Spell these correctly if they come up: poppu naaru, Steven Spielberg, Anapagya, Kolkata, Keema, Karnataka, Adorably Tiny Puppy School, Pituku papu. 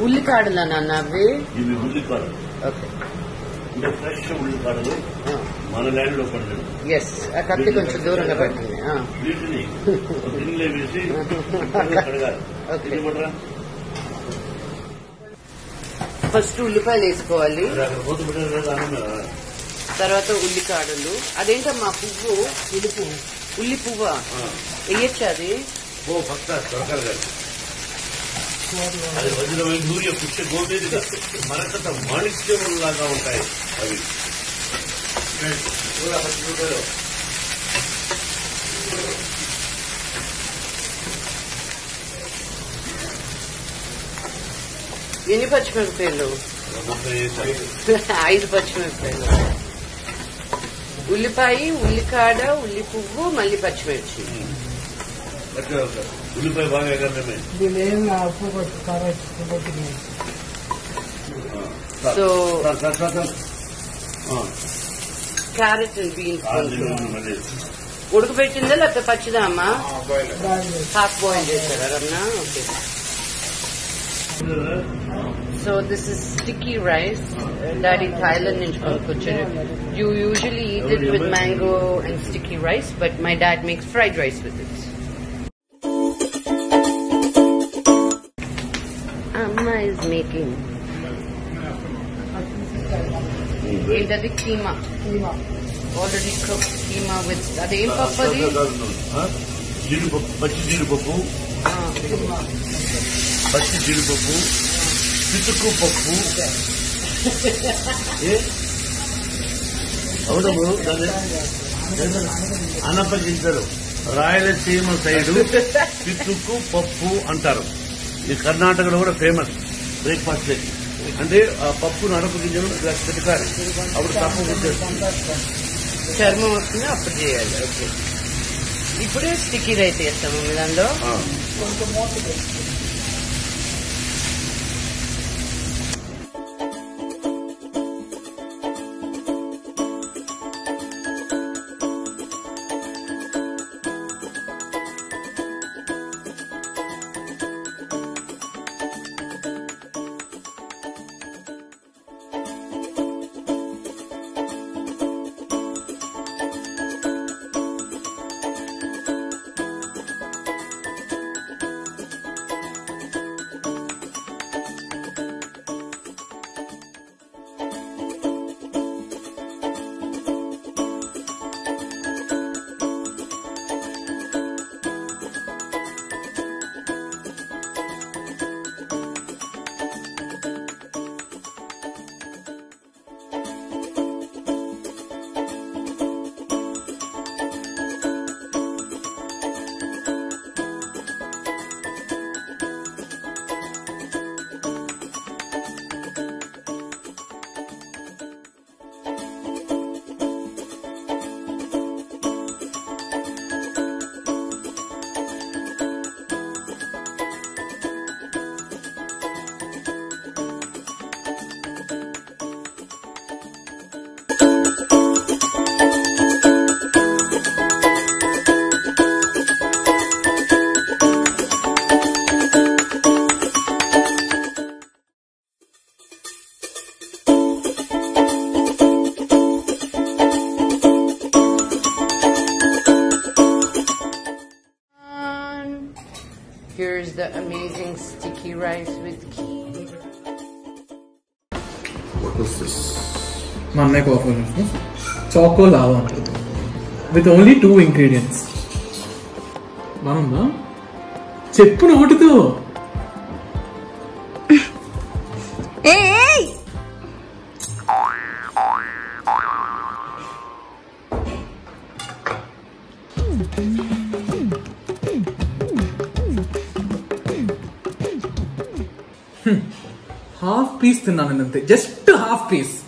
Ullikadala nanavi. This is ullikad. Okay. This fresh ullikadalo. Mana land lo pannadu. Yes. I katte koncha dooranga pattane. Ah. Really. Inle visi. Okay. Idu madra. First ullipayal esukovali. Tarvata ullikadalu. Adentama puvvu ilupu. Ullipuva. Eyachadi. Oh, bhakta sarkaragalu. అది వజ్రమైన నూరి పుచ్చే గోబేది మరకత మాణిక్యములాగా ఉంటాయి అవి ఎన్ని పచ్చిమిరపకాయలు 5 పచ్చిమిరపకాయలు ఉల్లిపాయ ఉల్లికాడ ఉల్లి పువ్వు మళ్ళీ పచ్చిమిర్చి उल्लिपाय भागे करने में ये लेना आपको कुछ कारण कुछ नहीं तो carrot and beans उड़के बेचने लगते पच्चीदा हमा half boiled है सर अपना okay so this is sticky rice that in Thailand in Kolkata you usually eat it with mango and sticky rice but my dad makes fried rice with it. Amma is making. It's the keema. Already cooked keema with. Are they in papu? Jiru papu. Pituku papu. Yes. How do you do that? Anapagya. Royal Seema side. Pituku papu antaru. This Karnataka is famous breakfast day. And they poppu naaru ginjalu glass pettaaru. Avru tapu gunjaru. Charma vasthune appu cheyali. Okay. Ippude sticky rice chestamu midando. Koncham motu Here's the amazing sticky rice with keema. What is this? Manne ko offer is choco lava with only 2 ingredients. Manunda? Cheppu nottu. Hey! Half piece thinnanante, just half piece.